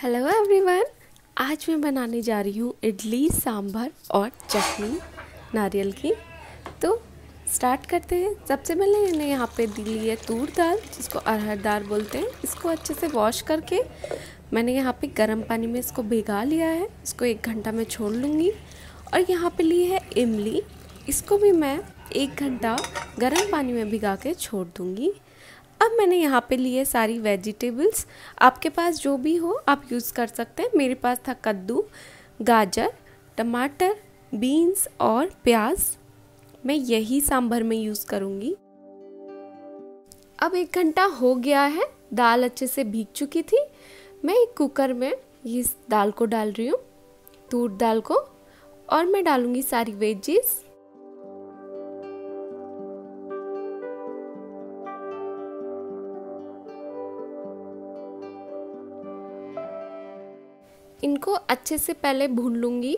Hello everyone, आज मैं बनाने जा रही हूँ इडली, सांभर और चटनी नारियल की। तो स्टार्ट करते हैं। सबसे पहले मैंने यहाँ पे ली है तूर दाल, जिसको अरहर दाल बोलते हैं। इसको अच्छे से वॉश करके मैंने यहाँ पे गर्म पानी में इसको भिगा लिया है। इसको 1 घंटा मैं छोड़ लूँगी। और यहाँ पे ली है इमली, इसको भी मैं 1 घंटा गर्म पानी में भिगा के छोड़ दूँगी। अब मैंने यहाँ पे लिए सारी वेजिटेबल्स, आपके पास जो भी हो आप यूज़ कर सकते हैं। मेरे पास था कद्दू, गाजर, टमाटर, बीन्स और प्याज। मैं यही सांभर में यूज़ करूँगी। अब 1 घंटा हो गया है, दाल अच्छे से भीग चुकी थी। मैं एक कुकर में इस दाल को डाल रही हूँ, तूर दाल को, और मैं डालूँगी सारी वेजीज। इनको अच्छे से पहले भून लूँगी।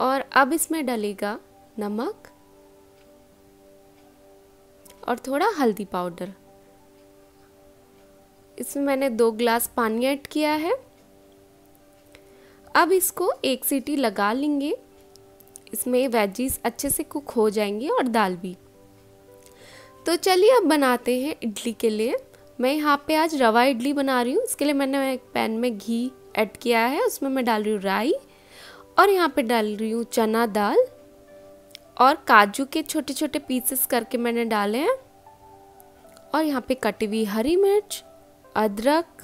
और अब इसमें डलेगा नमक और थोड़ा हल्दी पाउडर। इसमें मैंने 2 ग्लास पानी ऐड किया है। अब इसको 1 सीटी लगा लेंगे। इसमें वेजीज अच्छे से कुक हो जाएंगी और दाल भी। तो चलिए अब बनाते हैं इडली के लिए। मैं यहाँ पे आज रवा इडली बना रही हूँ। इसके लिए मैंने एक पैन में घी ऐड किया है, उसमें मैं डाल रही हूँ राई, और यहाँ पे डाल रही हूँ चना दाल, और काजू के छोटे छोटे पीसेस करके मैंने डाले हैं, और यहाँ पे कटी हुई हरी मिर्च, अदरक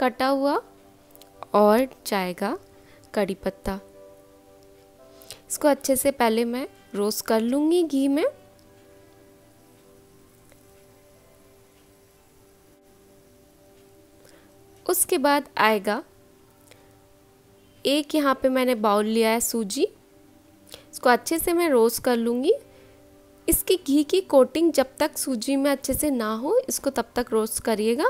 कटा हुआ, और जाएगा कड़ी पत्ता। इसको अच्छे से पहले मैं रोस्ट कर लूँगी घी में। उसके बाद आएगा एक, यहाँ पे मैंने बाउल लिया है सूजी। इसको अच्छे से मैं रोस्ट कर लूँगी। इसकी घी की कोटिंग जब तक सूजी में अच्छे से ना हो, इसको तब तक रोस्ट करिएगा।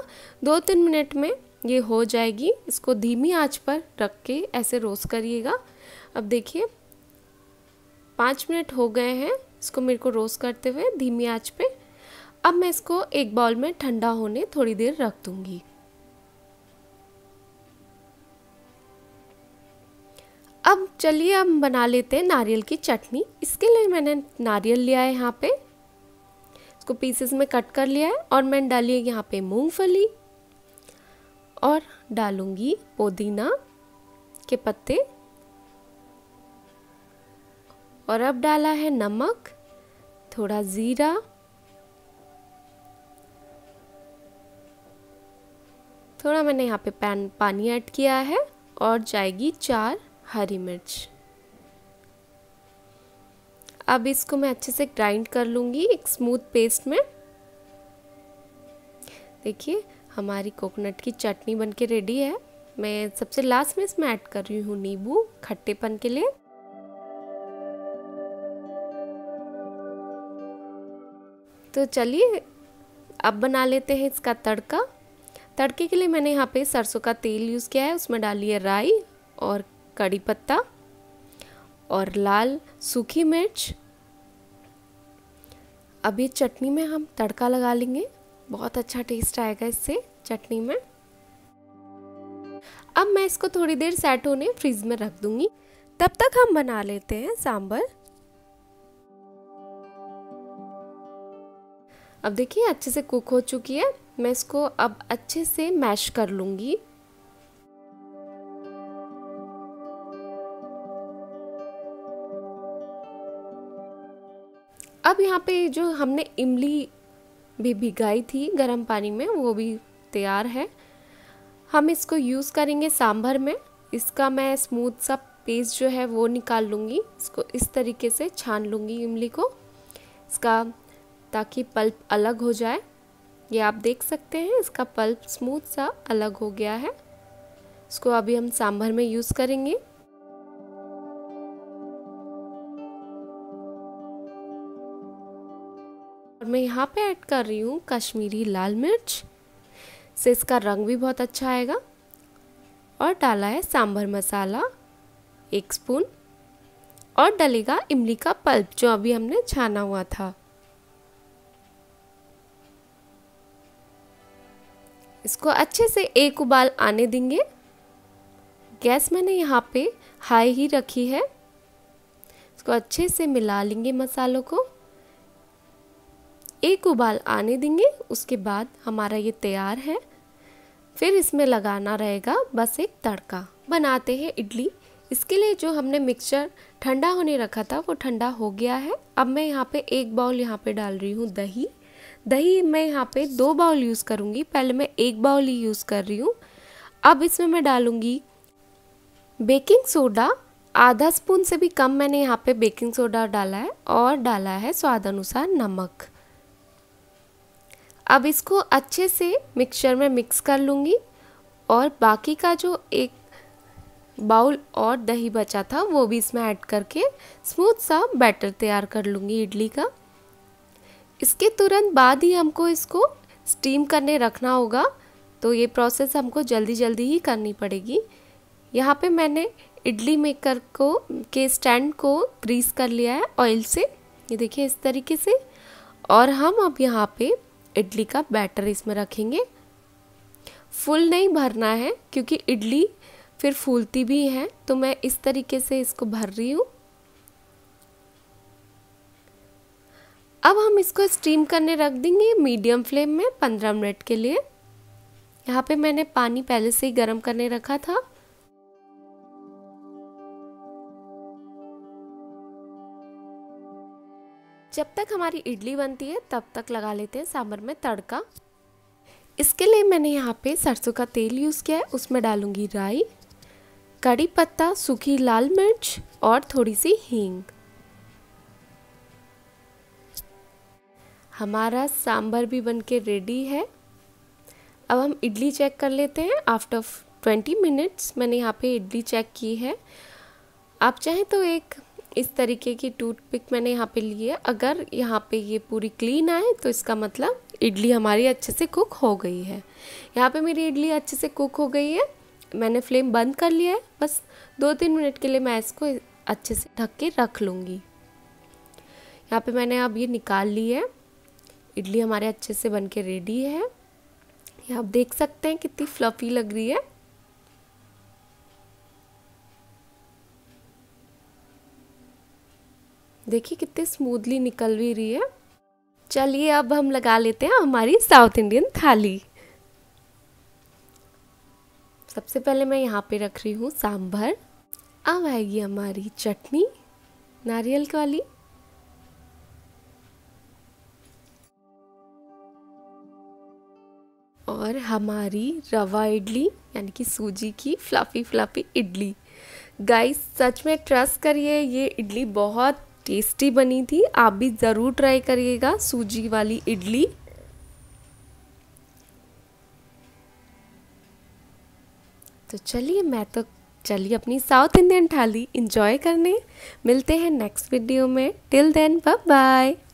2-3 मिनट में ये हो जाएगी। इसको धीमी आंच पर रख के ऐसे रोस्ट करिएगा। अब देखिए 5 मिनट हो गए हैं इसको मेरे को रोस्ट करते हुए धीमी आंच पे। अब मैं इसको एक बाउल में ठंडा होने थोड़ी देर रख दूँगी। अब चलिए हम बना लेते हैं नारियल की चटनी। इसके लिए मैंने नारियल लिया है, यहाँ पे इसको पीसेस में कट कर लिया है, और मैंने डाली है यहाँ पे मूंगफली, और डालूंगी पुदीना के पत्ते, और अब डाला है नमक, थोड़ा जीरा, थोड़ा मैंने यहाँ पे पानी ऐड किया है, और जाएगी 4 हरी मिर्च। अब इसको मैं अच्छे से ग्राइंड कर लूँगी एक स्मूथ पेस्ट में। देखिए हमारी कोकोनट की चटनी बनके रेडी है। मैं सबसे लास्ट में इसमें ऐड कर रही हूँ नींबू, खट्टेपन के लिए। तो चलिए अब बना लेते हैं इसका तड़का। तड़के के लिए मैंने यहाँ पे सरसों का तेल यूज़ किया है, उसमें डाली है राई और कड़ी पत्ता और लाल सूखी मिर्च। अब ये चटनी में हम तड़का लगा लेंगे, बहुत अच्छा टेस्ट आएगा इससे चटनी में। अब मैं इसको थोड़ी देर सेट होने फ्रीज में रख दूंगी। तब तक हम बना लेते हैं सांभर। अब देखिए अच्छे से कुक हो चुकी है। मैं इसको अब अच्छे से मैश कर लूंगी। अब यहाँ पे जो हमने इमली भी भिगाई थी गर्म पानी में, वो भी तैयार है। हम इसको यूज़ करेंगे सांभर में। इसका मैं स्मूथ सा पेस्ट जो है वो निकाल लूँगी। इसको इस तरीके से छान लूँगी इमली को, इसका, ताकि पल्प अलग हो जाए। ये आप देख सकते हैं इसका पल्प स्मूथ सा अलग हो गया है। इसको अभी हम सांभर में यूज़ करेंगे। मैं यहाँ पे ऐड कर रही हूँ कश्मीरी लाल मिर्च, से इसका रंग भी बहुत अच्छा आएगा। और डाला है सांभर मसाला 1 स्पून, और डलेगा इमली का पल्प जो अभी हमने छाना हुआ था। इसको अच्छे से एक उबाल आने देंगे। गैस मैंने यहाँ पे हाई ही रखी है। इसको अच्छे से मिला लेंगे मसालों को, एक उबाल आने देंगे। उसके बाद हमारा ये तैयार है। फिर इसमें लगाना रहेगा बस एक तड़का। बनाते हैं इडली। इसके लिए जो हमने मिक्सचर ठंडा होने रखा था वो ठंडा हो गया है। अब मैं यहाँ पे एक बाउल यहाँ पे डाल रही हूँ दही। मैं यहाँ पे 2 बाउल यूज़ करूँगी, पहले मैं 1 बाउल ही यूज़ कर रही हूँ। अब इसमें मैं डालूँगी बेकिंग सोडा, आधा स्पून से भी कम मैंने यहाँ पे बेकिंग सोडा डाला है, और डाला है स्वाद अनुसार नमक। अब इसको अच्छे से मिक्सचर में मिक्स कर लूँगी और बाकी का जो 1 बाउल और दही बचा था वो भी इसमें ऐड करके स्मूथ सा बैटर तैयार कर लूँगी इडली का। इसके तुरंत बाद ही हमको इसको स्टीम करने रखना होगा, तो ये प्रोसेस हमको जल्दी ही करनी पड़ेगी। यहाँ पे मैंने इडली मेकर को के स्टैंड को ग्रीस कर लिया है ऑयल से, ये देखिए इस तरीके से। और हम अब यहाँ पे इडली का बैटर इसमें रखेंगे। फुल नहीं भरना है क्योंकि इडली फिर फूलती भी है, तो मैं इस तरीके से इसको भर रही हूँ। अब हम इसको स्टीम करने रख देंगे मीडियम फ्लेम में 15 मिनट के लिए। यहाँ पे मैंने पानी पहले से ही गर्म करने रखा था। जब तक हमारी इडली बनती है तब तक लगा लेते हैं सांभर में तड़का। इसके लिए मैंने यहाँ पे सरसों का तेल यूज़ किया है, उसमें डालूंगी राई, कड़ी पत्ता, सूखी लाल मिर्च और थोड़ी सी हींग। हमारा सांभर भी बनके रेडी है। अब हम इडली चेक कर लेते हैं। आफ्टर 20 मिनट्स मैंने यहाँ पे इडली चेक की है। आप चाहें तो एक इस तरीके की टूथपिक मैंने यहाँ पे ली है, अगर यहाँ पे ये पूरी क्लीन आए तो इसका मतलब इडली हमारी अच्छे से कुक हो गई है। यहाँ पे मेरी इडली अच्छे से कुक हो गई है। मैंने फ्लेम बंद कर लिया है। बस 2-3 मिनट के लिए मैं इसको अच्छे से ढक के रख लूँगी। यहाँ पे मैंने अब ये निकाल ली है। इडली हमारे अच्छे से बन के रेडी है। ये आप देख सकते हैं कितनी फ्लफी लग रही है। देखिए कितने स्मूथली निकल भी रही है। चलिए अब हम लगा लेते हैं हमारी साउथ इंडियन थाली। सबसे पहले मैं यहाँ पे रख रही हूँ सांभर। अब आएगी हमारी चटनी नारियल वाली। और हमारी रवा इडली यानी कि सूजी की फ्लफी इडली। गाइस सच में ट्रस्ट करिए, ये इडली बहुत टेस्टी बनी थी। आप भी ज़रूर ट्राई करिएगा सूजी वाली इडली। तो चलिए चलिए अपनी साउथ इंडियन थाली एंजॉय करने। मिलते हैं नेक्स्ट वीडियो में। Till then bye bye.